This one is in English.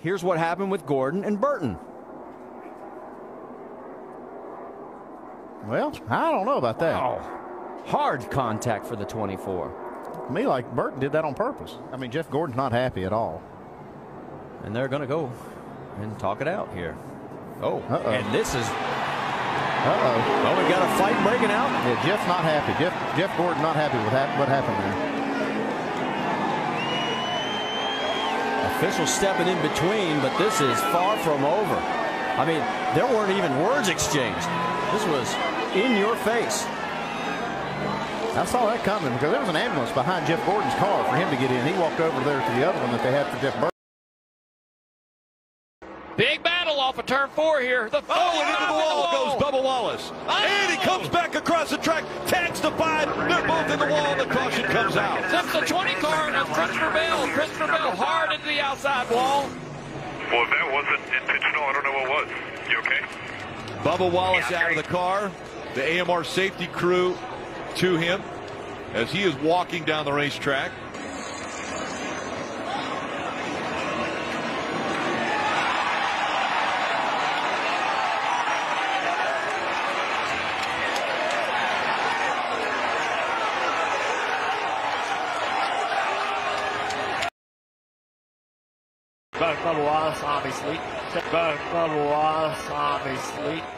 Here's what happened with Gordon and Burton. Well, I don't know about that. Wow. Hard contact for the 24. Me, like Burton did that on purpose. I mean, Jeff Gordon's not happy at all. And they're going to go and talk it out here. Oh, and this is... Uh-oh. Well, we've got a fight breaking out. Yeah, Jeff's not happy. Jeff Gordon not happy with what happened there. Officials stepping in between, but this is far from over. I mean, there weren't even words exchanged. This was in your face. I saw that coming because there was an ambulance behind Jeff Gordon's car for him to get in. He walked over there to the other one that they had for Jeff Burton. Big battle off of turn 4 here. The and into the wall goes Bubba Wallace. And he comes back across the track, tags the 5. They're both in the wall, and the caution comes out. That's the 20 car, and that's Christopher Bell. Christopher Bell hard into the outside wall. Well, if that wasn't intentional, I don't know what was. You okay? Bubba Wallace out of the car. The AMR safety crew to him as he is walking down the racetrack. Bubba Wallace, obviously.